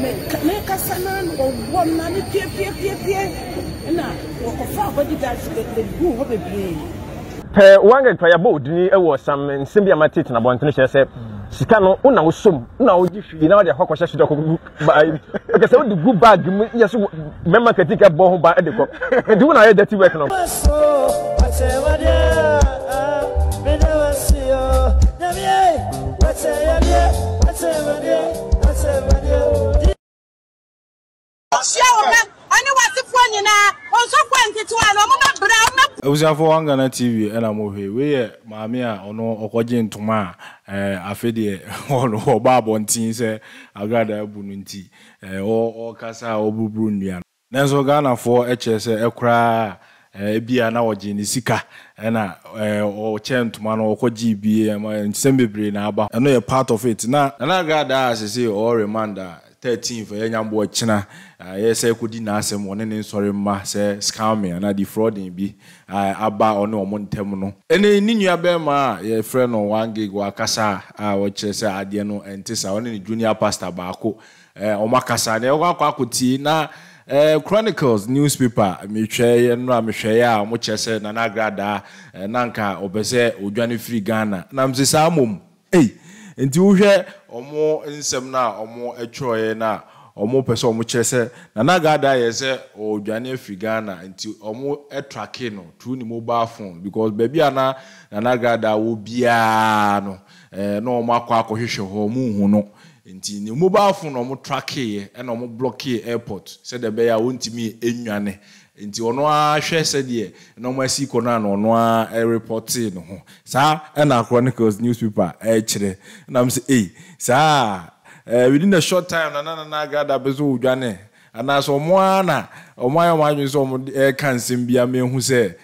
Make a salmon or one money, and now the one try about was some and symbiotic and about Tunisia said, Sicano, no, some now you know the Hawker Session by because I want to go back. Yes, remember, I think I bought by the cop and do I that you work on. I was for One Ghana TV and I'm over here. We, Mamia, or no, or Quadjin to Ma, Afedia, or Barbontin, say, Agradaa Bununti, or Casa or Bubrunian. Nanso Ghana for HSA, Ekra, Biana or Genesika, and or Chentman or Quadjibi, and Sembibri, and no part of it. Now, and I got as I or Remanda. 13 for any boy China. Yes, I could deny some one sorry, ma say scamming and I defrauding be about or no one terminal. And then you have ma your friend on one gig or Casa, or Chesa Adiano and Tessa only junior pastor Baco or Macasa. They all could see now Chronicles newspaper, Michel and Ramishaya, much as Nana Agradaa, Nanka, Obese, Ujani Free Ghana. Namzisamum, eh? Nti wohwe omo nsem na omo etwoe na omo pese omo kyerese na na gada yese odwane afri Ghana nti omo etrake no through ni mobile phone because baby ana na na gada wo bia no na omo akwa akwohwe ho mu hu no nti ni mobile phone omo trake ye na omo block airport said the bear wontimi enwane nti ono a hwe sede na omo asiko na ono a report no ho sa na Chronicles newspaper e chire na me say eh sa within a short time na Agradaa bezo odwane ana so omo ana omo ayo so omo kan sem bia me hu se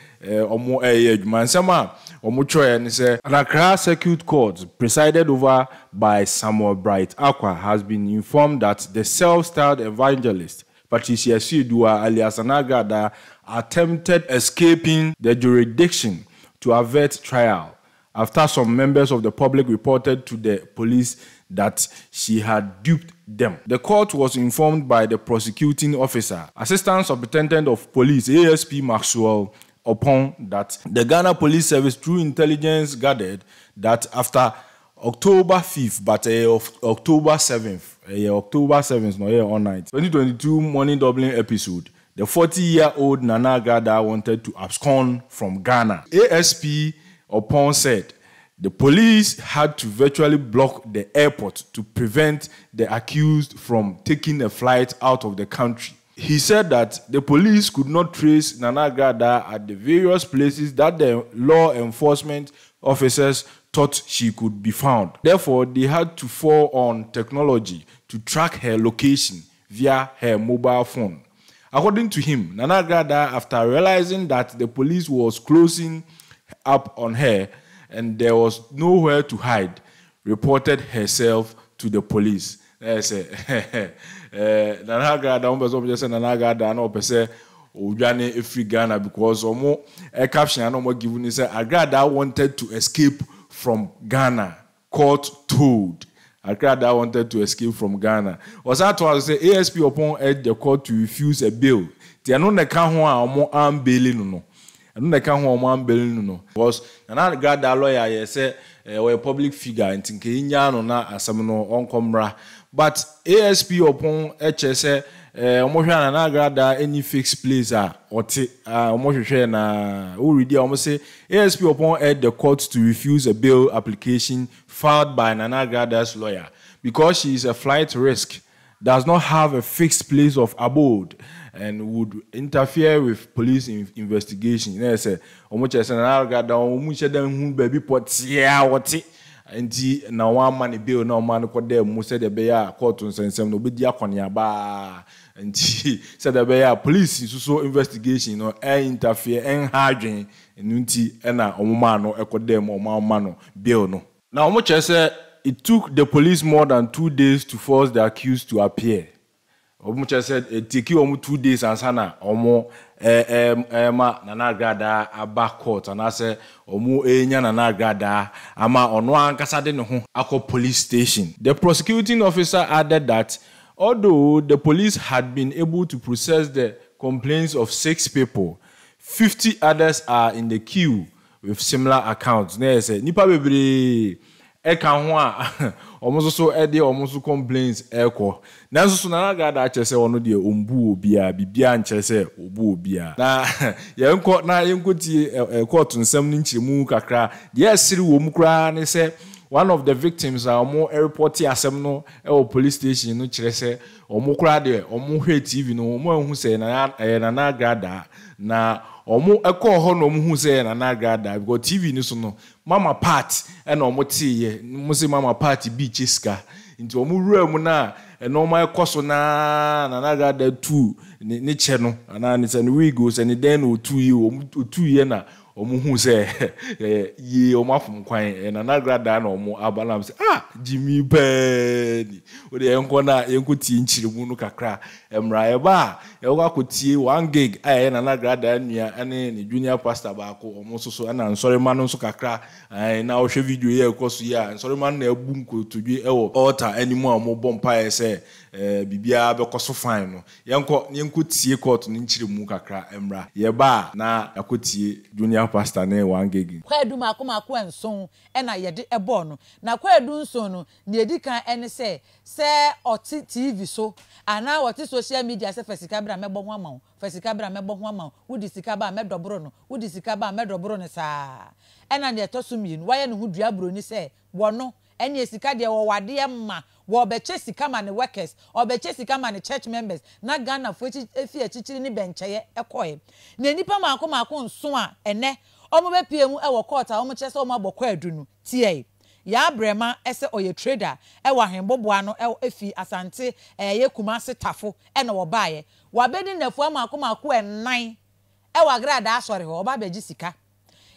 omo e adwuma nsema omo choe ne se Accra Circuit Court presided over by Samuel Bright Acquah has been informed that the self-styled evangelist Patricia Asiedu alias Nana Agradaa attempted escaping the jurisdiction to avert trial after some members of the public reported to the police that she had duped them. The court was informed by the prosecuting officer, Assistant Superintendent of Police ASP Maxwell Opong, that the Ghana Police Service through intelligence gathered that after October 5th, but October 7th, October 7th, no, all night. 2022 morning Dublin episode. The 40-year-old Nana Agradaa wanted to abscond from Ghana. ASP Opong said the police had to virtually block the airport to prevent the accused from taking a flight out of the country. He said that the police could not trace Nana Agradaa at the various places that the law enforcement officers thought she could be found. Therefore, they had to fall on technology to track her location via her mobile phone. According to him, Nana Agradaa, after realizing that the police was closing up on her and there was nowhere to hide, reported herself to the police. Nana Agradaa Ojane Efri Ghana because omo caption no more given is Agradaa wanted to escape from Ghana. Court told Agradaa wanted to escape from Ghana. Was that to say ASP Upon urged the court to refuse a bail? They are not the can who are more unbailing no. And not the can who are more unbailing no. Because another Agradaa lawyer yes or a public figure and thinking no na asamino on camera. But ASP Upon HSA omo hwa na Agradaa any fixed place oti omo hwe na already omo say ASP Upon urged the court to refuse a bail application filed by Nana Agradaa's lawyer because she is a flight risk, does not have a fixed place of abode, and would interfere with police investigation. Na say omo chese Nana Agradaa omo chede hu baby potia oti nti na one man bill na man ko dem mo said ebeya court nsensem no bedi akonya ba nti said ebeya police so investigation no interfere en hadwen nti na omoma no ekodem omoma no bill no na omo chese. It took the police more than 2 days to force the accused to appear. Omo chese it took omo 2 days ansana omo ma Nana Agradaa aba court and I say omu enya Nana Agradaa ama ono ankasa de no ho akọ police station. The prosecuting officer added that Although the police had been able to process the complaints of 6 people, 50 others are in the queue with similar accounts. There is a nipa bebre ekanwa almost so edi almost complaints echo. Now so Nana Agradaa chese ono de ombu obia bibia nchese obu obia. Na ye nko na ye nko ti court nsem ni nchemu kakra. Ye siri wo mu kra ne se one of the victims are more airport asem no e police station no chirese omo kra de omo hwe TV no omo ehun se Nana Agradaa na omo eko ho no omo hu se Nana Agradaa because TV ni so no mama part e na omo ti ye mo se mama part bi chiska nti omo rura mu na e normal eko so na Nana Agradaa 2 ni che no ana ni se ni we go se ni den o 2 ye o 2 ye na omo hu se ye omo afom kwan Nana Agradaa na omo abalam se ah Jimmy Penny o de enko na enko ti nchirimu no kakra emra e ba e kwa kotie 1 gig aye Nana Agradaa nua ane ne junior pastor ba ko omo soso ana nsori ma no so kakra aye na ohwe video ye ekoso ye nsori ma na ebu nkotodwe e wo altar animu omo bompa se bibia bekoso fine no yenko tie court no nchirimu kakra emra ye ba na akotie junior pastor na 1 gig. Kwadu makomako enson e na yede ebo no. Na kwadu nson no na edikan ene se oti TV so ana oti social media se fesika bra mebo ho amawo. Fesika bra mebo ho amawo. Wudi sika ba medoboro no. Wudi sika ba medoboro ne sa. E na de toso mi no waye ne hu duabro ni se wo no ene sika de wo wade e ma wo be che sika ma ne workers, obe che sika ma ne church members. Na Ghana fo efi achichiri ni bencheye ekoye. Na nipa makomako nso a ene omo be piemu e wo court a omo che se omo abokwa adunu tie. Ya brema ese oye trader e wa henbobo ano e efi asante ye Kumase tafo e na wo baaye. Wa bedi nafu makomako enan e wa Agradaa asore ho oba be ji sika.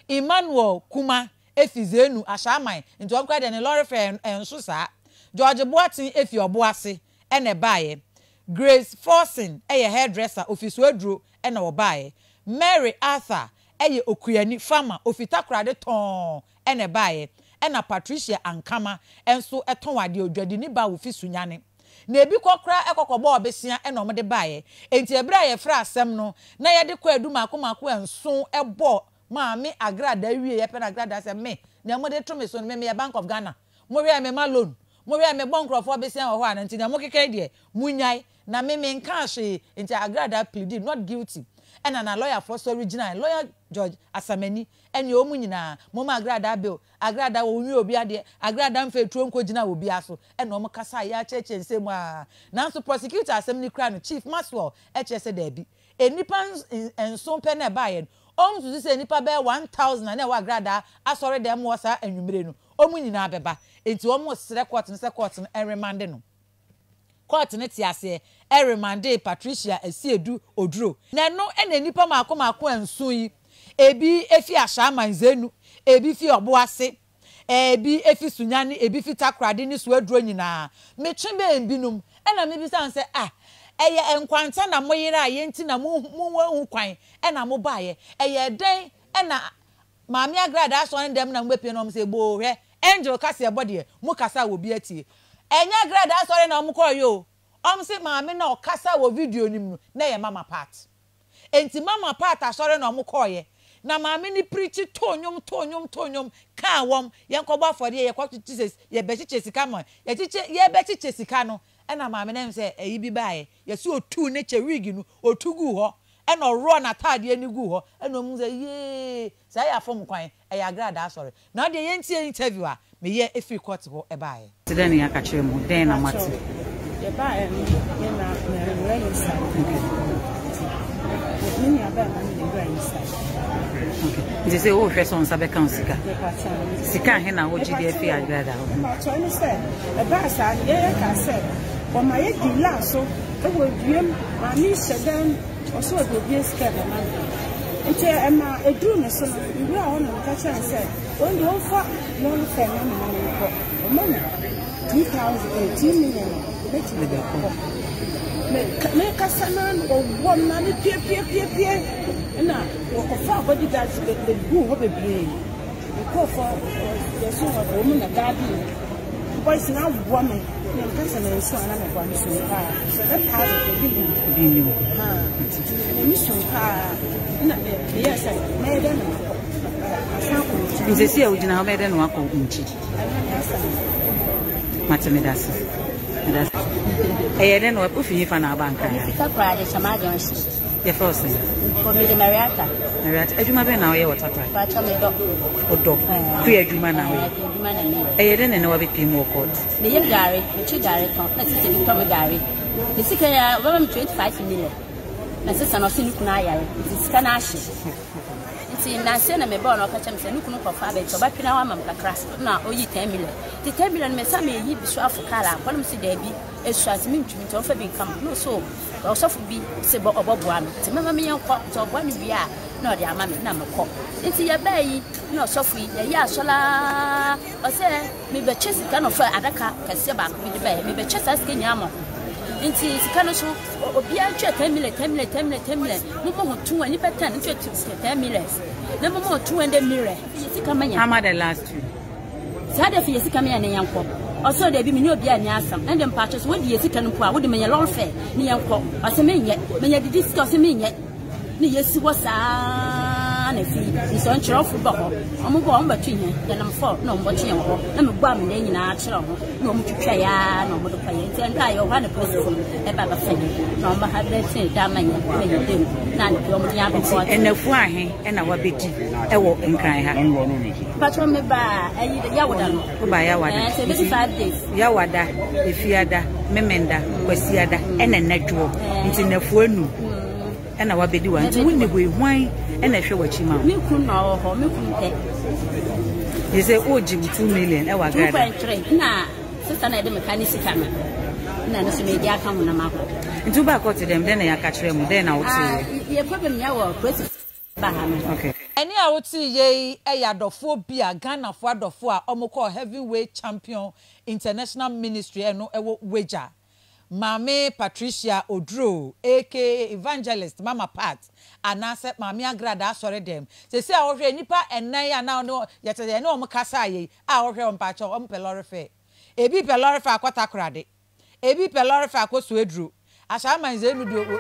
Emmanuel Kuma efizenu ashaman nti onkwa de ne lorife enso saa George Boatin efi oboase ene baaye. Grace Forson eye hairdresser ofisu aduro ene obaye. Mary Arthur eye okuani farmer ofitakrade ton ene baaye. Ena Patricia Ankama enso eton wade odwade ni ba ofisu nyane. Na ebi kokra ekokoba obesia ene omde baaye. Enti ebra ye fra asem no na ye de kwadu makomako enso ebo Maami Agradaa wie ye pena Agradaa se me na mo de to me so me Bank of Ghana mo wi me ma loan mo wi me bon crofo besia ho ana nti na mo keke de munyai na me nka ahwe nti Agradaa pleaded not guilty and an lawyer for so original lawyer George Asamani and o mu nyina mo ma Agradaa bill Agradaa wo nwi obi ade Agradaa mfa etuo nko gina obi aso and o mo kasa ya cheche nsem a nanso prosecutor assembly kra no Chief Maxwell eche se da bi enipa enso pe na ba ye Om to say nipa be 1000 and wa Agradaa asore dem wo sa anwumre no. Omu nyina beba. Enti wo mo sere court no se court no remande no. Court ne ti ase e remande Patricia Asiedu Oduro. Na no ene nipa makomako enso yi. Ebi efi ashaman zenu, ebi fi oboase, ebi efi sunyane, ebi fi takrade ni so aduro nyina. Metwe be binum. Ena me bi san se ah eye enkwanta na moyere aye nti na munwa kwan e na mo baaye eye den e na Maami Agradaa asore dem na mgbe pienom se bo hwe angel kase body mu kasa wo bi atie enya Agradaa asore na omkoyo om se maami na okasa wo video nim no na ye mama part enti mama part asore na omkoye na maami ni preach tonyum ka wom yenkoba afori ye kwa Jesus ye bechiche sika mo ye chiche ye bechiche sika no ena maame nem se eyi bi baaye yesi otu ne che wig nu otugu ho ena ro na taade ani gu ho ena mu se ye sai afom kwan e ya Agradaa asore na de ye ntie interview a me ye efi court ho e baaye tede ne aka kire mu den na mate ye baaye ni na re ni sai okay ni aba na ni re ni sai okay je se o fe son sabe kan sika sika he na oji de efi Agradaa ho ma cho ni se e ba sa ye ka se o ma ye di la so e wo diem ani sedan o so do bi escape ma nche e ma edu me so no iwe a ono ka chan se o ndo fa no no fe na ma ni ko o ma ni 2018 million e ti le ko me ka sanan o wo na ni pie na o ko fa ko di that the go ho be brain ko fa yeso wa o mu na garden boys now woman. How much the last two? Also, they be no be any ansam, and them patches when the Yesikan Qua would be a long fair, near Quo, as a man yet, when you discuss a man yet. Yes, was an is on your football. I'm a bomb between then I'm for no watching or I'm a bomb in our channel. No to play, no more to play, and I or one person about a thing. No, I have that thing that man you do. None of your young and a fly and our bitty. I walk and cry. But from the bar, I need a Yawada by Yawada, 75 days. Yawada, the Fiada, Memenda, Wasiada, and a network. It's in the phone. And our baby one to win the way wine and I show what you want. You couldn't know how you couldn't. They say, oh, Jim, 2 million. Our guy, nah, sister, I didn't mechanic. None of the media come on a map. And two back to them, then I catch them, then I would see. Your problem, your question. Okay. And I would see a yard of 4 beer, Ghana for the 4 Omoko heavyweight champion international ministry and no wager. Mame Patricia Oduro, aka Evangelist Mama Pat, and I said, Nana Agradaa, sorry them. They say, I hear Nipa and Naya now, no, yet they know Makasaye, I hear on Pacho, on Pelorife. Ebi Pelorife Aquatakrade, Ebi Pelorife Aquasuedru. As I might say,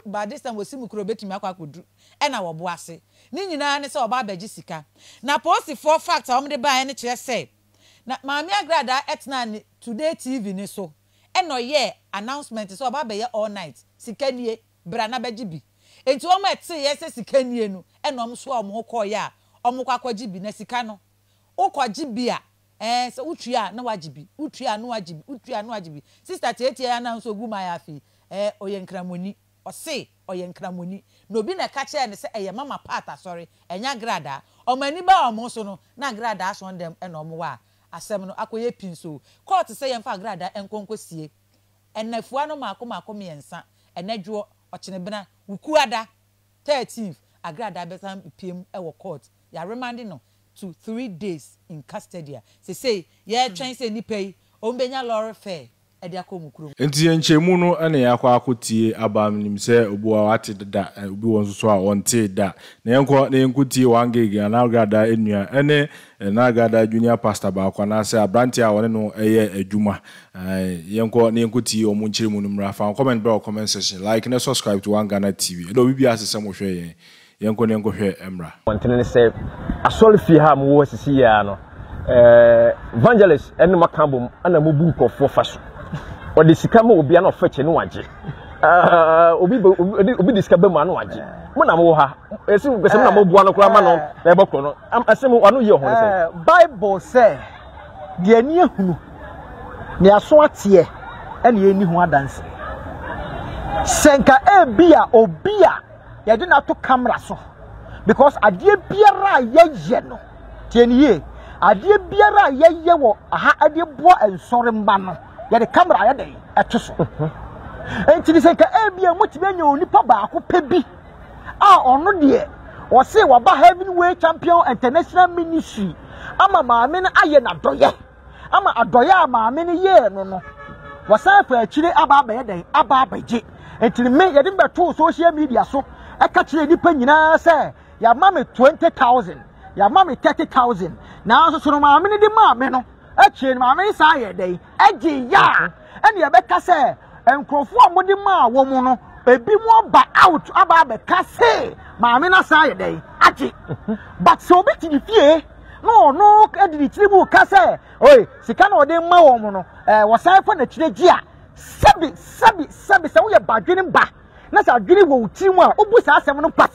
by this time, we see Mukrobeti Makakudu, and our Boise. Nina and it's all about Jessica. Now, post the 4 facts I'm the by any chair say. Now, Nana Agradaa, at none today TV, so. Eno ye announcement so ba be all night sikanie bra na bejibi enti omo eti ye se sikanie no enom so omo ko ya omo kwakwajibi na sika no ukwajibi a so utua na wajibi utua na wajibi utua na wajibi sister tete ya announce oguma ya fi oyenkramoni o se oyenkramoni no bi na ka che ne se eye Mama Pat Asore Nana Agradaa omo ani ba omo so no na Agradaa so dem enom wa asem no akoye pinso court say yemfa Agradaa enkonkosie enafu ano maako miensa enadwo ochenebena wukuada 13th Agradaa betam pm ewo court ya remanding no to 3 days in custody say ye twen say nipai ombenya lawyer fair e dia komukro enti enchemu no ana ya akwa akotie abam nim say obuwa wate deda obi won so a wonte da na yenko na yenkutie wangege na Agradaa enua ene Nana Agradaa junior pastor baako na sɛ abrantia wɔne no ɛyɛ adwuma yɛnkɔ ne yɛnkɔti ɔmo nkyere mu no mmra fa comment bɛ comment section like na subscribe to One Ghana TV ɛdɔ bibi asesɛ mo hwɛ yɛn yɛnkɔ ne yɛnkɔhwɛ mmra wɔntene ne sɛ asɔre fie ha mo wɔ sisi ya no evangelist ɛne makambom ana mo bu nkɔfo fa so wɔde sika ma obi ana ɔfɛkye ne wagye obi diska bɛ ma na wagye Bible say the near who they are so at here and you knew what dance Senka Ebia or Bia. You did not to camera so because I dear Biara Yeno 10 years. I dear Biara Yewo. I dear boy and sorry man. Yet the camera day at just and to the Senka Ebia, much menu, Nipa Baku Pebi. Ah, or no dear, or say, what heavyweight champion international ministry? I'm a man, I am a doya. I'm a doya, man, yeah, no, no. Was I for a chile ababed, ababaj? And to me, I didn't but 2 social media, so I catch you any penny. I say, your mommy 20,000, your mommy 30,000. Now, so no, I mean, the mamma, a chin, mammy, sire day, Edgy ya, and your better say, and conform with the ma woman, a be more by out about the casse, mammy, sire day, Aji. But so bit in the no, Eddie Tribu Casse, oi, Sicano de ma woman, was I for the Chilegia, Sabi, so we are bargaining back. That's our dream will team well, Obus has seven pass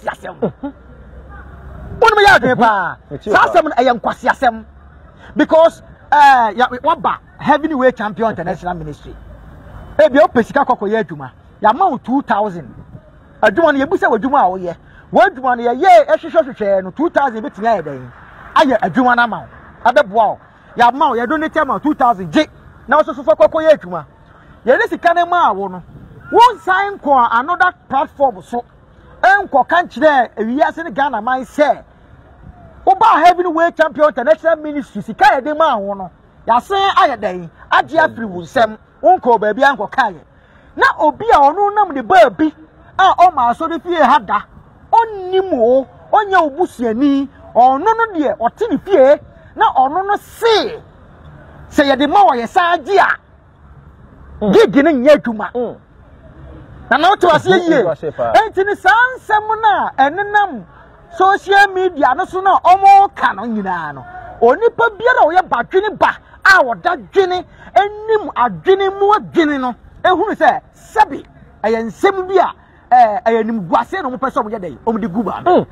yasem. Because waba heavyweight champion international ministry. Ebi o pesika koko ye adwuma. Ya ma 2000. Adwuma ne yebusa wadwuma wo ye. Wo adwuma ne ye ehwehwehwe no 2000 betin aye dan. Aye adwuma na ma wo. Abeboa wo. Ya ma wo ye donate ma 2000 je. Na wo so so koko ye adwuma. Ye ne sika ne ma wo no. Wo sign ko another platform so enko kan kire ewiase ne Ghana man say Oba heavyweight champion international ministry sika ye de ma ho no ya sen ayedan age afri wunsem wonko ba bia nko kai na obi a onu nam de ba bi a o ma so de fie hada onimo onya obusuani onu no de otini fie na onu no se se ye de ma wo ye sa age a gigi ne nya aduma and now to us, ye San Samuna and Nam social media, no sooner or more canon. Only Pabiano, your bargaining back, our that Jenny, and Nim are Jenny more Genino, and who is there? Sabi, I am Sembia, I am Guasen on Person Yaday, on the Guba.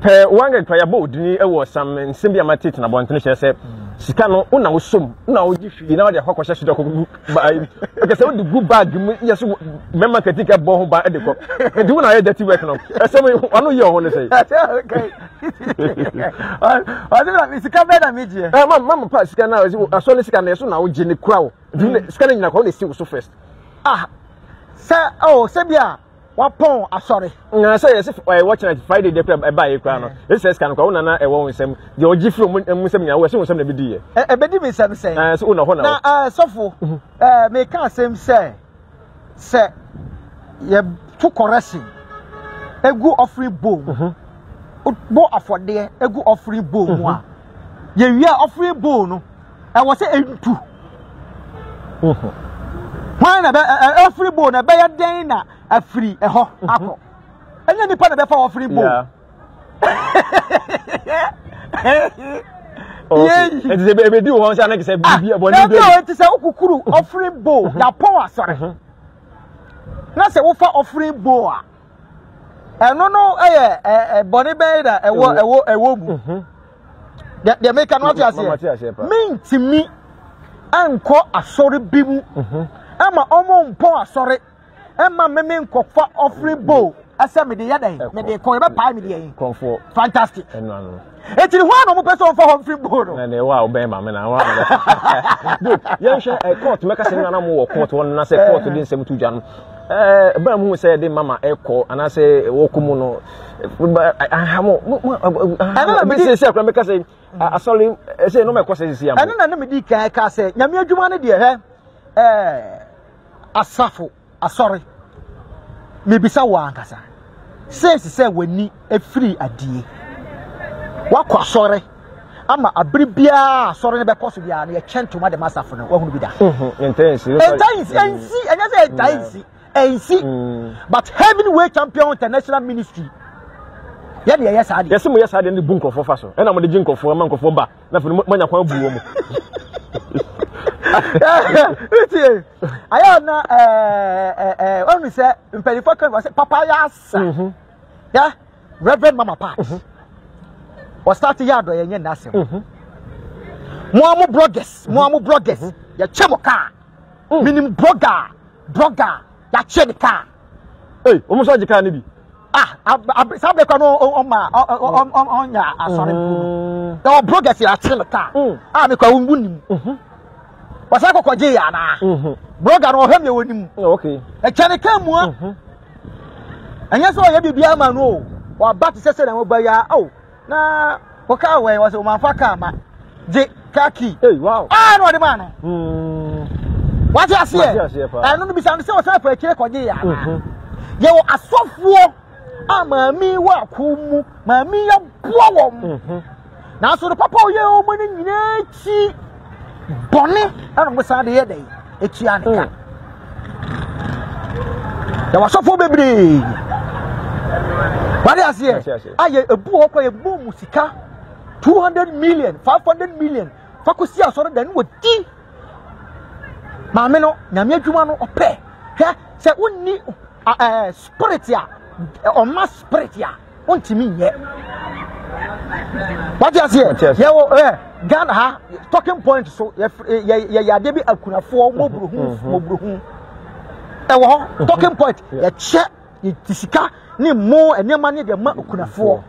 Per one and prayer boat, it was some and Sembia Matit and Abonation said. Sicano, no, some now you know the Hawker Session by because I would do bad. Yes, remember, can take a bomb by Edico. And do I that you work on? I know you want to say. I don't know, it's a cabinet. I mean, Mamma Pass can now as well as can as soon as Jenny Crow. Scanning the holy still so first. Ah, sir, oh, Sabia. What pong? I'm sorry. I say as if I watch it Friday. They buy a crown. It says can go and I won't say the OG from Muslim. I was soon something to be dear. A baby, some say, so no, so for make us same say, sir, you took correction. A good offering boom. Bo for there, a good offering boom. You are offering boom. I was saying two. Why a free bone, a bear dana, a free, a ho, apple. And then you put a for free bone. It's a baby do once and accept. It is a okukuru, offering bow, your power, sorry. That's a offer offering bow. And no, a bonny bed, a woman. They make another mean to me and call a sorry beam. Emma Omon Poor, sorry. Emma Memin Cofa offering bow. I said me the other may they call about pie me comfort. Fantastic. It's one of the person for offering bow. And they wow, Bam, and I want to. Young a court, make us an animal court, one, and I say court didn't say to John. Bam said, Mamma Echo, and I say, Wokumono. I have more. I say, I saw him say, no, my question is here. I don't know, me, I say, Namia, you want dear, Asafo, sorry. Maybe someone says, we need a free idea. What sorry? I'm a bribia, sorry, because we are a chant to Madame Asafo. What would be that? And see, but heavyweight champion international ministry. Yes, I did. Yes, I did the bunko for fashion, and I'm the jinko for a monk of Oba. I am only said in Perifoca was papayas. Yeah, Reverend Mama Pass was starting yard and Nasim. Muamu Brogas, your Chemoka, meaning Broga, your Chedica. Hey, almost like you can't ah, I cano on ya, sorry. No Brogas, your Chemoka. I become wounded. But I go Kojana. Brogan or him, you wouldn't. Okay. A China came one. And yes, I have to be a man. Or Baptist said, oh, now, Pokaway was a man for Kama. Dick Kaki. Wow. I know the man. What you say? I don't be sounding so for a check on the you are so full. I'm a me walk home, my me a blow. Now, so the papa, you Bonnie, and was on the other day. It's Yanka. There was so for baby. What is here? I a book by a boom musica 200 million, 500 million. Facusia sort of then with tea. Mameno, Namia or pay. Say, only a spiritia or mass spiritia. Won't you mean yet? What is here? Ghana talking point so yeah they be a kuna for talking point yeah check tisika ni mo and money the ma kuna for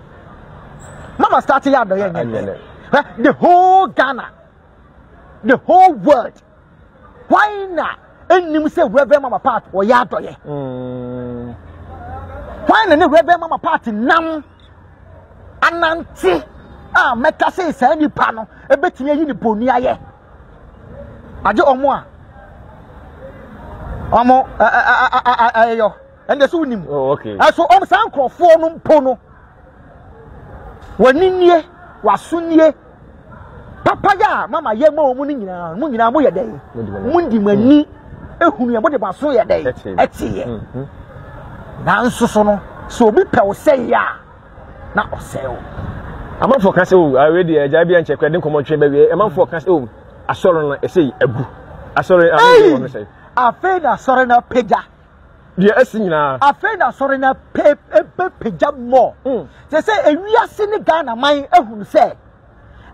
mama start here the whole Ghana the whole world why na enim say reverend mama part or ya doye why na reverend mama part nam ananti ah meka say say ni pa no e betimi ayi ni boni aye aje omo ayo and the so nim oh okay aso om san krofo no mpo no wani nie waso nie papa ya mama ye ma omu ni nyina mo ye dey mo ndi mani ehunu ye mo de baso ye dey eti ye na nso so no so obi pe o say ya na o say o I'm not for Castle. I read the Jabian check. I didn't come on chamber. I'm not for Castle. I saw a say, a boo. I saw it. I failed a sorrowful pega. Yes, I failed a sorrowful pega more. They say, we are seeing Ghana, my own say.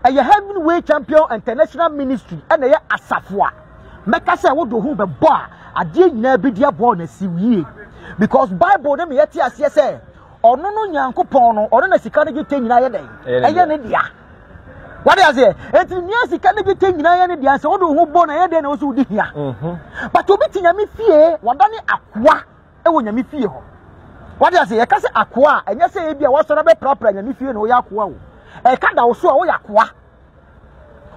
And you heavyweight champion international ministry, and they are a Safwa. Makasa would do who the bar. I did never be born a sea because Bible them yet, yes, sir. Or no, Yanko Pono, or no, Sicanic thing in Ireland. What is it? It's a Sicanic thing in Ireland. I saw who born ahead and also did here. But to be Tinami fear, Wadani Acquah, and when you fear. What is it? I can say Acquah, and you say it was another proper and you fear no Yakwa. I can't also Oyakwa.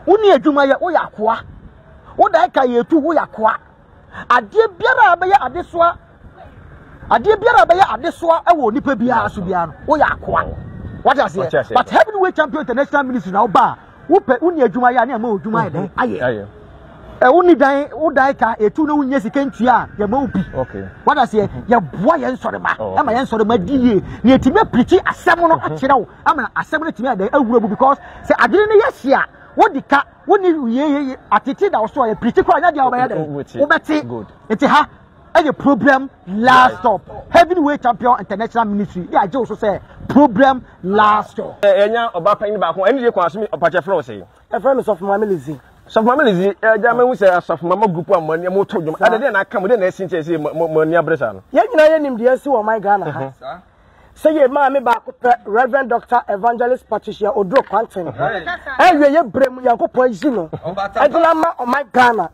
Only a Jumaya Oyakwa. What I can you to Oyakwa. I dear Biara Abaya Adeswa. I did be a diswa, I will nip be a subian, or Yakwa. What I say, but heavyweight champion international minister now bar, whoop, only a Jumayana mo, Jumay, I only die, or Dika, a 2 years against ya, your mopi. Okay. What I say, your boy answer the man, and my answer my DA, near to me pretty a seminal channel, I'm an assembly to me at the elbow because say I didn't yes, yeah. What the cat, what you attitude also a pretty cry, not the other. Good. It's a and the problem last stop. Heavyweight champion international ministry. Yeah, I just also say problem last stop. Enya obapa ni baako. Eni dey kwasumi opache floor say. E friend of family zi. So family zi. E jama we say so mama group amani mo to dwom. Ade dey na kam dey na esin che say mani abresa no. Ye nyina ye nim dey si wo my Ghana ha. Say ye ma me baako Reverend Dr. Evangelist Patricia Oduro Quantin. E we ye brem yakopon zi no. E dina ma o my Ghana.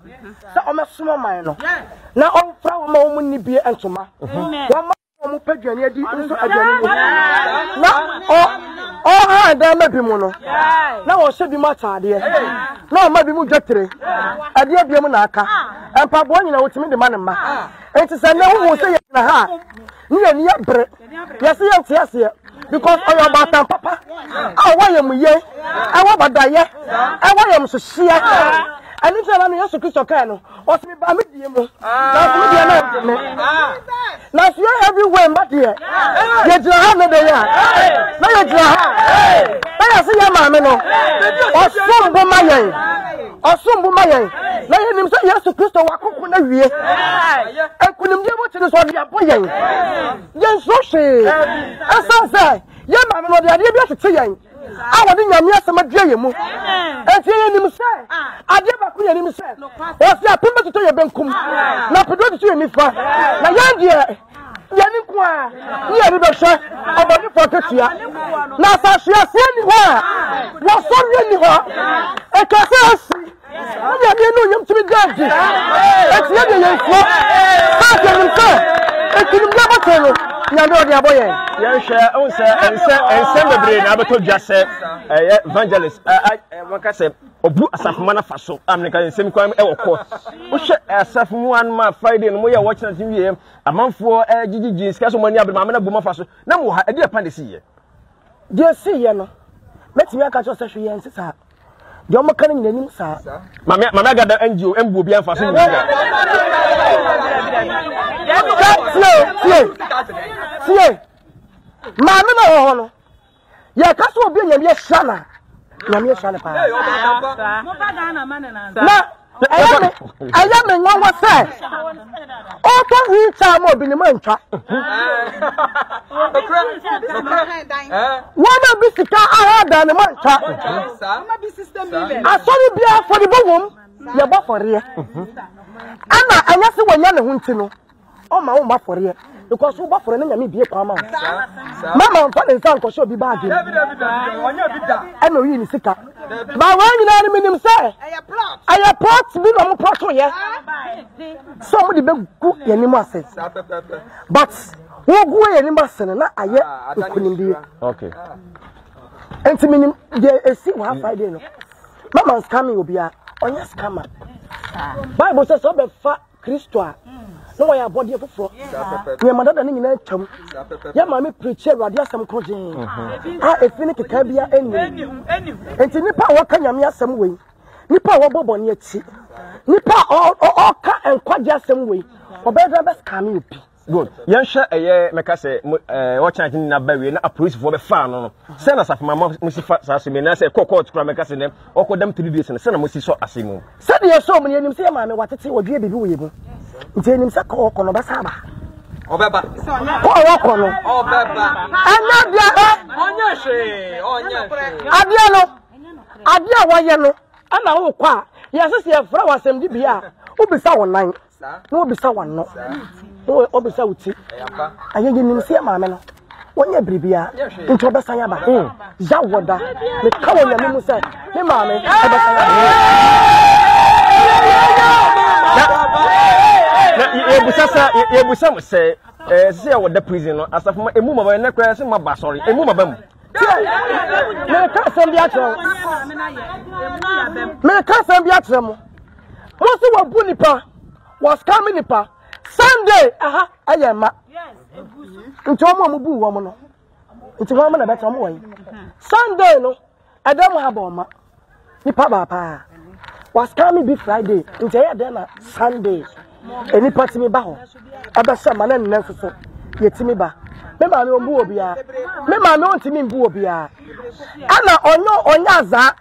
So o me small man no. Now, all from Momuni beer and Soma. One more Pedronia, you also again. Now, all her and damn Bimono. Now, I said, be my idea. No, maybe we'll get three. I dear Bimonaka, and Papa, you know, to me the man and ma. It is a no say, aha, near Niabre. Yes, yes, because I am about Papa. I am ye, I want about Daya, I am so sheer. I need to know so Christo Cano, or to be Bamidium. Now, you are everywhere, my dear. Get your hand in the yard. Now, your hand. I see your mamma. Or some Bumayan. Or some Bumayan. Now, you say yes to Christo Wakuna. I couldn't be able to do so. You are playing. Yes, so she. As I say, your mamma, the idea of saying. I was in your summer dream. And you say, I never could even say, what's your permit to your bankum? Not produced to me for my young dear. Yanikwa, Yanibasha, about the Patricia. Now, she has anywhere. What's on anywhere? I can't see. I know you to be glad. That's the other young folk. I can no, dear boy. Yes, sir. Oh, sir. And celebrate. I told you, sir. Evangelist. I want to say, Obu Asafmana Faso. I'm like the same crime. Of course. Asaf one man Friday and we are watching TV. A month for GGG. Scarce money. But my man Buma Faso. Now, I did a plan to see you. Dear, see you. Let me catch your session. The Oma can name, sir. Mama got the NGO and will be unfastened. Slay, Mamma, your castle being a mere shana. Yamia shana. I am in one was said. Oh, can we charm or be the mantra? One of the sister I had done a mantra. I saw you be for the boom. You're both for here. Anna, I must say, young Huntino. Oh, my own for here. Because who bought for an enemy be a palm? Mamma, and son, for sure be bad. I know you in sicker. But why you know him, sir? I applaud to be on plot here. Somebody be good any masses. But who go any mass and I yet couldn't be. Okay. And to me, there is 1 5 days. Mamma's coming will be a on your scammer. Bible says, so be fat Christua. No, I have body of four. Your mother than in that tomb. Your mammy preacher, Radiasam Coding. I think it can be any. And to Nippa, what can you have some way? Nippa, what bob on your cheek? Nippa, all cut and quite just some way. Or better, best coming. Good. Yansha, a year, Macassa, watching I didn't bury a police for the farm. Send us off my mouth, Missy Fasasim, as a cocoat, Cramacas in them, or call them to do this and send a Missy so Asimo. Send your so many names here, mammy, what to see what you be doing. James Sakono Basaba. Oh, Baba. Oh, Baba. Adiano. Ana wo kwa. Yes, your flowers and Libya. Who be someone nine? No, be someone no. No, be so tea. I didn't see a mamma. One year, Bribia, into Basayaba. Zawada, the cow and the moon said, the mammy. Ebusasa say, say what the prison as of my mumma and necklace in my bass, sorry, a mumma bum. May I cast on the atom? Most of our bunipa was coming nipa Sunday. Aha, I am. Yes, it's a woman. It's a woman about some way. Sunday, no, I don't have a ma. Nipa Papa was coming be Friday, it's a dinner Sunday. Any party me baho, abasa manen nefeso, yetimi ba. Me ma me ombu obia, me ma me ontimi mbu obia. Ana onyo za,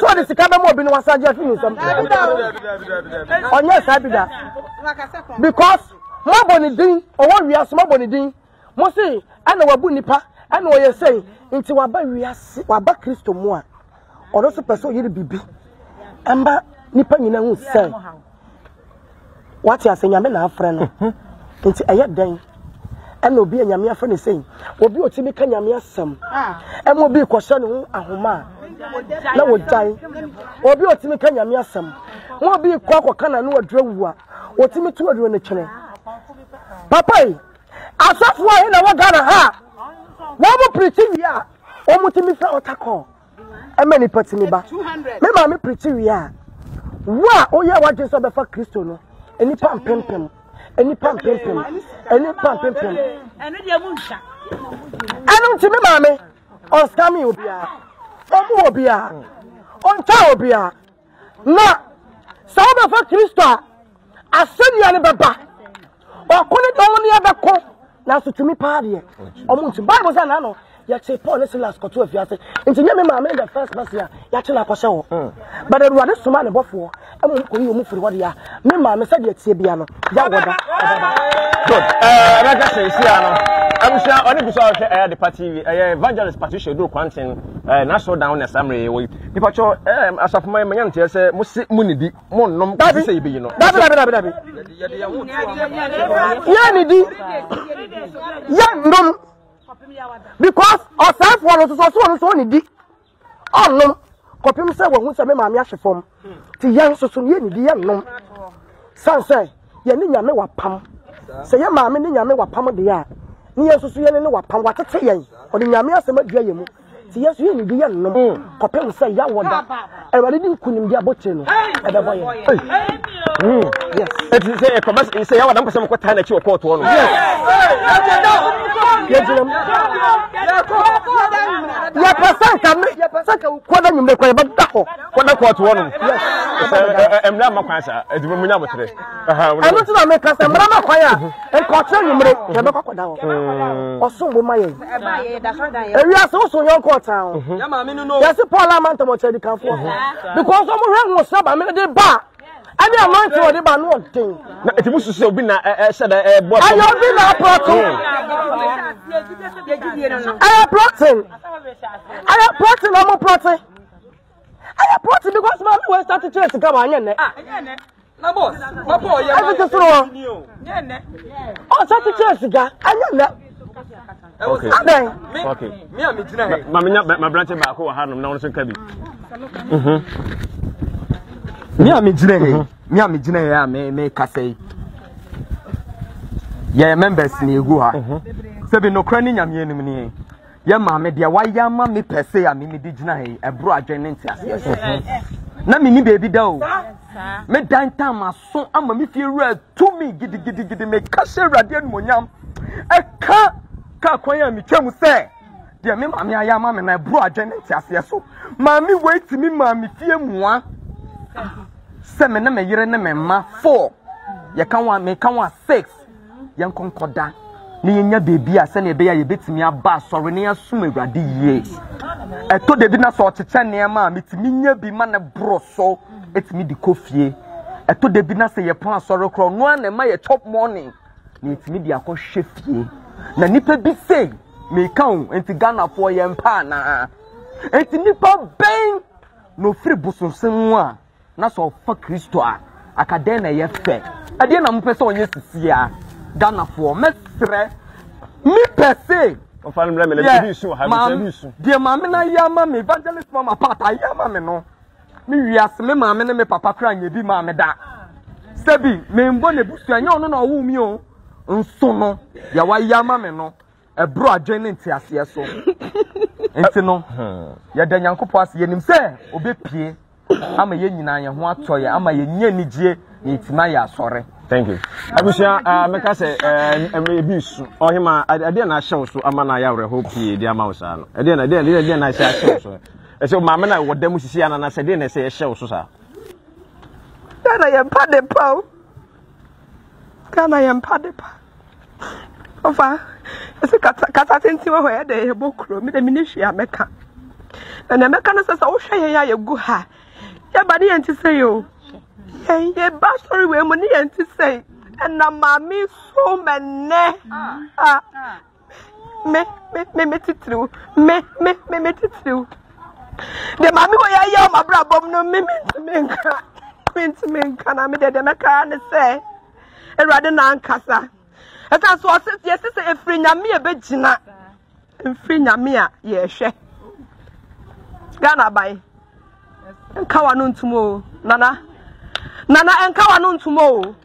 so the sikaba mo bi no wasaje afinu something. Onyo sabida. Because mo boni din, owo wiase mo boni din. Mo say ana wabu nipa, ana oye say nti waba wiase, waba Kristo mo a. Odo so person yiri bibi. Amba nipa nyina hu say. What you are saying, I'm not a friend. It's a yard day. And will be a Yamia friend saying, will be a Timika Yamia some. And will be a question who are Homa. That would die. Will be a Timika Yamia some. Will be a cock or can I know a drawer. Or Timmy to a drone channel. Papa, I saw why I got a ha. What will pretty we are? Almost to me for a taco. And many parts in me back. 200. Remember me pretty we are. Wow, oh yeah, what just saw the fuck Christo. Any pump pimpin. I don't see me, mammy. On Sammy Obia, on Obia, on Taobia. No, some of a Christa. I said you are Baba. Or couldn't only ever call. Now, so to me, party. Among the Bibles and Anno, yet say Paul is the last got 2 of Yassi. Into Yammy, mammy, the first Massia, Yachila Pasho. But there were so many before. I won't call you move for what you are. My mamma said, yet Sibiano. That was good. I'm sure only because I had the party, evangelist Patricia Oduro Quantin, national down as summary way. If I show as of my man, yes, Munidi, Monum, that is a be, you know. That's what I mean. Yanidi, Yanum, because our self was also only deep. Oh, no. Copim said, well, who's a mammy asher form? The young Susunian, the young no. Son say, Yanina know what pump. Say, your mammy, you know what pump they are. Near Susuyan know what pump, what to say, or the Yamia Summit Jamu. See, yes, you need the young no. Copim say, Yawada, and I didn't couldn't be a bottle. Yes, it is a commerce in say, I want some what time at your court one. Yes, your person can make your person. Yes. I don't want to worry about one thing. It must have been a said a boy. I don't think I brought him. I brought him because my boy started to come on. My boy, I okay. Okay. My branch back who had him now. Me kasei. Ye members ni guha. Sebi no krani nyamye nimni. Ye ma me dia waya ma me pese ya me di jina he ebro adwene ntiase. Na me ni baby da o. Me dan tam aso ama me fie wura to me gidi me kashe rade nmonyam. Eka kwanya me twam se. Dia me ma me aya ma me na ebro adwene ntiase so. Ma me wait me ma me fie mua. Semen me yere ne me ma 4 ye kan wa me kan wa 6 ye konkoda ne yenya baby a se ne be ya ye betimi aba sori ne asum ewrade ye e to de bi na so cheche ne ma metimi nya bi ma ne bro so etimi di kofie e to de bi na se ye pon asori kro no an ma ye top morning ne etimi di akohwe fie na nipa bi se me kan enti Ghana for ye mpa na enti nipa ben no free busonsenwo a na so fa Kristo a akade na ye fe ade na mpese onye sisi a Ghana for mesre mi pese ofan mra me le bisu ha me bisu de ma me na ya ma me evangelist mama pata ya ma me no mi wiase me ma me ne me papa kra nya bi ma me da sebi me mbo ne bisu anya ono na owu mi o nso no ya wa ya ma me no ebro adwene ntiase so enti no ya da nyankopɔ ase yenim se obepie ama ye nyina ye ho atoye ama ye nya nijie ni tima ya sore thank you abusia meka se ebisu ohima ade na ahye so ama na ya wre hope di ama usa no ade na ahye so ese ma me na wodam sisi ana na se de na se ye hye so sa kana ye pade pao ofa ese kata tenti wo he de hebokro me de me ne hwia meka na meka na se sa wo hwe ya ye gu ha Everybody ain't to say you. Yeah, but sorry, we're money ain't to say. And now, mommy, so many. Me, the mommy, why I am a brabom, no, me, can I meet the Democrat say? And rather than Cassa. As I saw, yes, it's a free Namia Begina. And free Namia, yes, Ghana by. Kawanuntumo, Nana, and Kawanuntumo,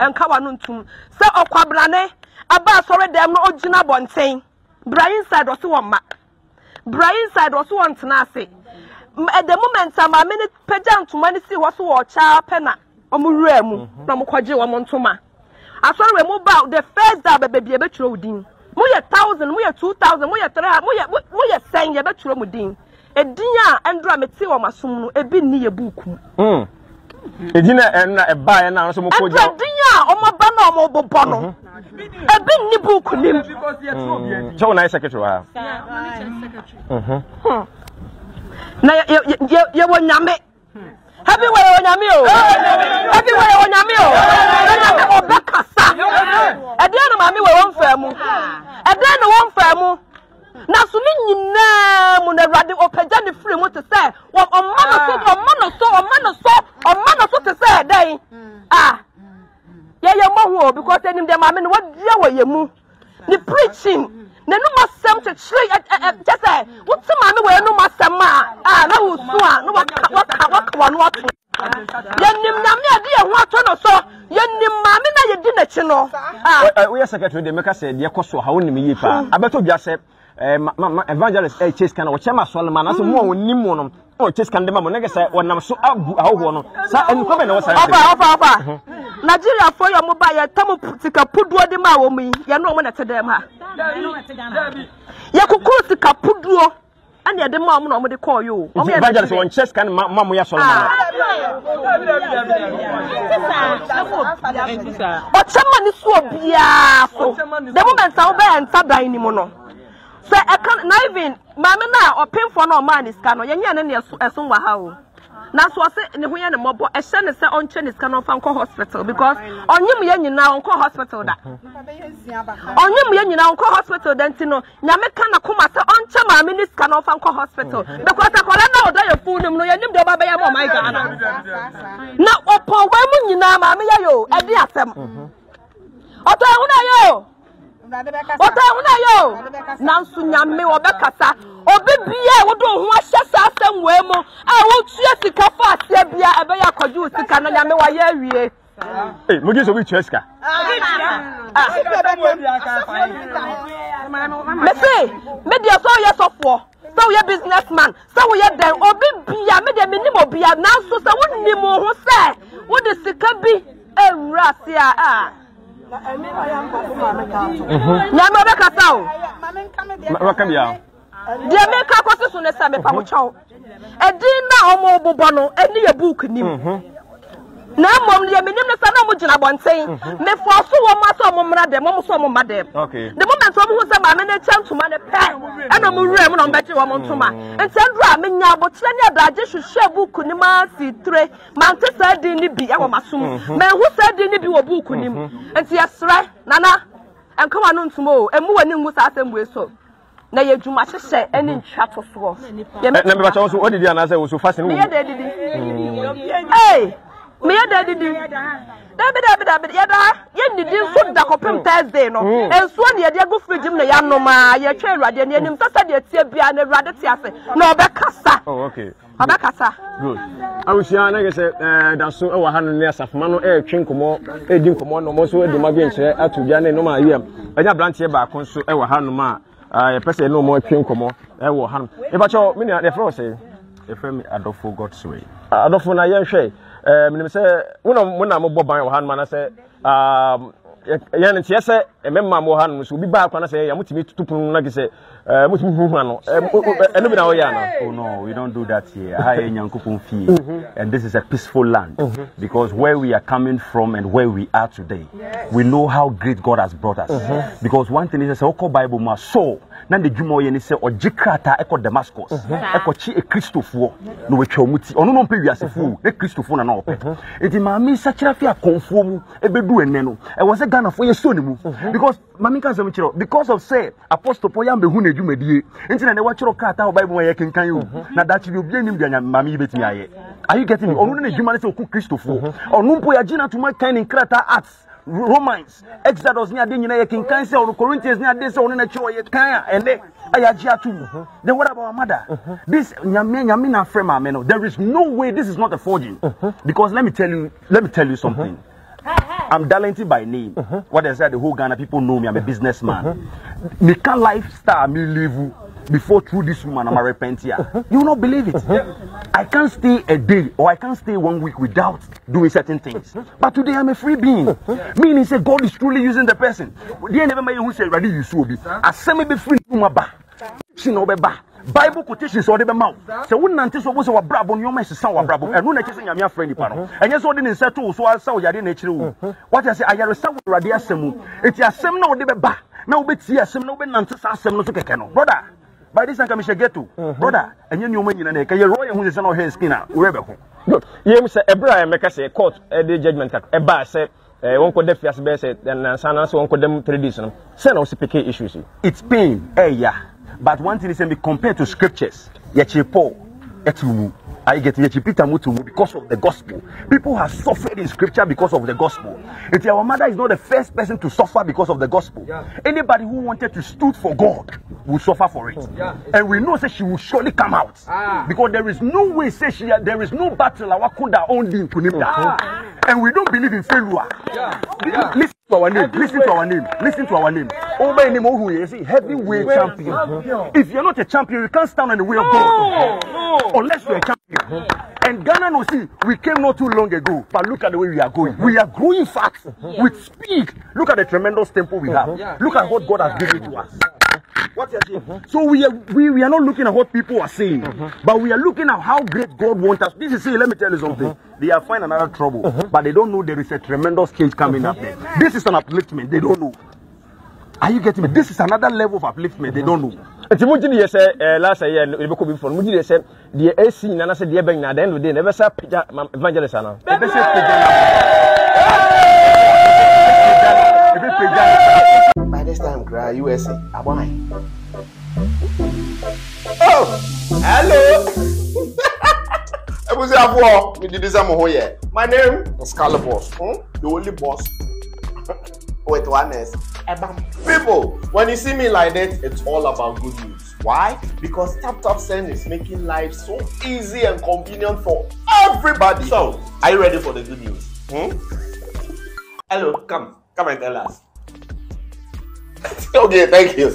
and Kawanuntum. So, Okwabrane, about sorry, them no Gina Bontain. Brian side was one map. Brian side was one tenacity. At the moment, some minute pedant to money see was war child penna, or Muremu, from Quadri or Montuma. I saw we move out the first double baby, a betrothing. We are 1,000, we are 2,000, we are 300, we are saying a betrothing. A dinner and drum at Silva Masumu, a bin near Buku. A dinner and a buy and now some of dinner on my banner or bono. A bin Nibuku, because they are so nice secretary. Now you will Name. Everywhere on your meal. And then mammy were on Fermo. And then one Fermo. Now, so many names or pejani free want to say, or man or so to say, they your mom because any them I mean, what year you move? The preaching, they no must send to tree at just say, what's the man where no must no one. We are secretary, the maker said, Yakoso, how only me, I better just say, Evangelist H. Chescan or Chema Solomon, as a more Nimonum, or Chescan de Mamonega, when I'm so out, and coming over. Nigeria for your mobile, Tamu Putica, Pudua de Maomi, Yanomana Tadema Yakukutika Pudua. and the mom normally call you. Oh, my God, one chest can mamma. Yes, but someone is so beautiful. The woman's so bad and Sabine Mono. So I can't not even Mamma or pin for no man is canoe. Yan is somewhere how. Now, so I said, we are the mob, a shannon set on Chinese canoe from hospital because on you now on hospital that on you now on hospital then to know Yamekana come as on Chama Minis canoe from hospital because I call another food. No, you know, my Ghana. Now, upon women, you know, Mammy, you and the Assam. Ottawa, Nansunyame or Bekasa or Bibia would do wash us after Wemo. I won't see a Kafa, Sebia, Abaya Kaju, Sikanamawaya. Hey, Mugiso, we Cheska. Media, so yes of war, so your businessman, so we are there, or Bibia, Media Minimo Bia, Nansu, so wouldn't be more say. What is the Kabi? A Rassia. Yes, right, Nana, and come on to more, and more than without them whistle. Now you do much say any chat of war. Remember, also, what did you answer was so fast? Hey, Mia Daddy, Yet the deal food that open Thursday, no, and so near the good freedom, the Yanoma, your chair, and your name, Saturday, and the Radatias, no, Bacassa. Oh, okay. Good. I was young, like I said, that's so over 100 years of Mano Air Chinkomo, Edincomo, no more so at the Mabian chair at Jan, no, my year. I have branch here by Consul Ewa Hanuma. I press no more Chinkomo, Ewa Hanum. About your minute, the floor say, a friend Adolfo God's way. Adolfo Nayan Shay, when I'm a Bob by Hanman, I said, Yan, yes, a member Mohan will be back when I say, I'm with me to Pun, like I say, oh no, we don't do that here. And this is a peaceful land because where we are coming from and where we are today, we know how great God has brought us. Because one thing is, Oko Bible must sow. Nan de jumo yeni se ojikata eko Damascus eko chi e Christopher no we chomuti ono no pewi asefo e Christopher na na opet enti mami sachira fi akonfo mu e bedu ene no e wo se Ghana fo ye so ne mu because mami kan se me chiro because of say apostle Paul yam be hu na dwumadie enti na ne wo chiro kata o Bible ye kenkan yo na da chi bi obi enim dwanya mami betimi aye are you getting me ono na dwuma ne se oku Christopher ono mpo ya gina tuma kan in krata arts Romans, Exodus, near the King Cancer or Corinthians near this or natural Kaya and Ayajatu. Then what about our mother? This Yamina Fremameno, there is no way this is not a forging. Because let me tell you something. I'm talented by name. What I said, the whole Ghana people know me, I'm a businessman. Nika lifestyle me live before through this woman, I'm a repent here. You will not believe it. I can't stay a day or I can't stay 1 week without doing certain things. But today I'm a free being. Meaning say God is truly using the person. They never made who say ready you so be. I send me be free from a bar. She no be bar. Bible quotations or the mouth. So wouldn't anticipate our bravo on your message our bravo and no chasing your friendly panel. And yes, all didn't set to so I saw your nature. What I say, I are a sound radiasemu. It's your sem no debe ba. Now bet yes, no be nantisasem brother. By this time, Commissioner Getu, brother, and you knew me in an acre, you're royal who is on her skin now, wherever. Good. You say, Abraham, make us a court, a day judgment, a bar said, one could death, yes, best, and Sanas, one could them tradition. Send us PK issues. It's pain, yeah. But one thing is, and be compared to scriptures, yet you Paul, yet you. I get it, Peter Mutumu, because of the gospel. People have suffered in scripture because of the gospel. If our mother is not the first person to suffer because of the gospel, anybody who wanted to stood for God will suffer for it. And we know that she will surely come out because there is no way, say she, there is no battle our Kunda only in Kunimda. And we don't believe in failure. Listen to our name, listen to our name, listen to our name. Over anymore who is a heavyweight champion. If you're not a champion, you can't stand on the way of God unless you're a champion. And Ghana no see, we came not too long ago, but look at the way we are going. We are growing fast with speed. Look at the tremendous tempo we have. Look at what God has given to us. What you're saying. So we are not looking at what people are saying, but we are looking at how great God wants us. This is it. Let me tell you something. They are finding another trouble, but they don't know there is a tremendous change coming up there. This is an upliftment. They don't know. Are you getting me? This is another level of upliftment. They don't know. Last year, the AC Nana said, "The Ebeng Nana Nudi never said evangelist Nana." By this time, Gra USA, Abang. Oh, hello. I was at work. We did this some more here. My name is Scarlet Boss. The only boss. With oneness. People, when you see me like that, it's all about good news. Why? Because TapTapSend is making life so easy and convenient for everybody. So, are you ready for the good news? Hello, come and tell us. Okay, thank you.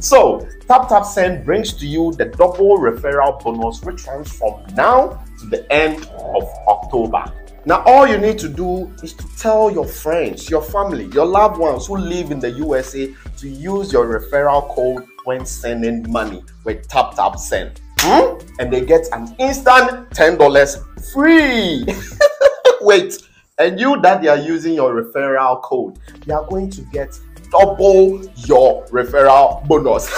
So, TapTapSend brings to you the double referral bonus, which runs from now to the end of October. Now, all you need to do is to tell your friends, your family, your loved ones who live in the USA to use your referral code when sending money with TapTapSend. And they get an instant $10 free. Wait, and you that they are using your referral code, they are going to get double your referral bonus.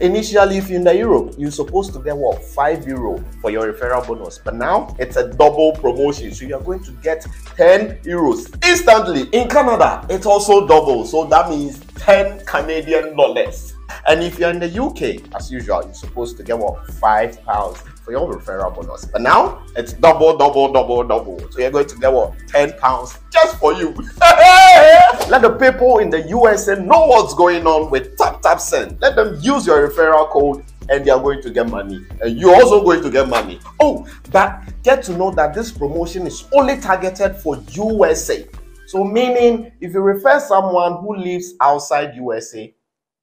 Initially, if you're in Europe, you're supposed to get what, €5 for your referral bonus, but now it's a double promotion, so you're going to get €10 instantly. In Canada, it's also double, so that means $10 Canadian. And if you're in the UK, as usual, you're supposed to get what, £5 for your referral bonus, but now it's double, so you're going to get what, £10 just for you. Let the people in the USA know what's going on with TapTapSend. Let them use your referral code and they are going to get money. And you're also going to get money. Oh, but get to know that this promotion is only targeted for USA. So meaning, if you refer someone who lives outside USA,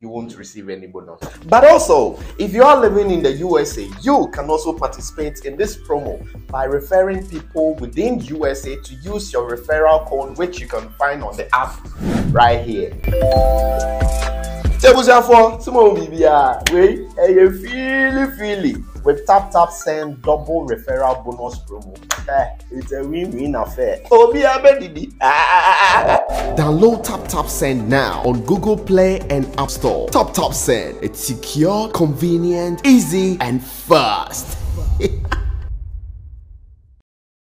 you won't receive any bonus. But also, if you are living in the USA, you can also participate in this promo by referring people within USA to use your referral code, which you can find on the app right here. With TapTapSend double referral bonus promo, it's a win-win affair. Download TapTapSend now on Google Play and App Store. TapTapSend, it's secure, convenient, easy, and fast.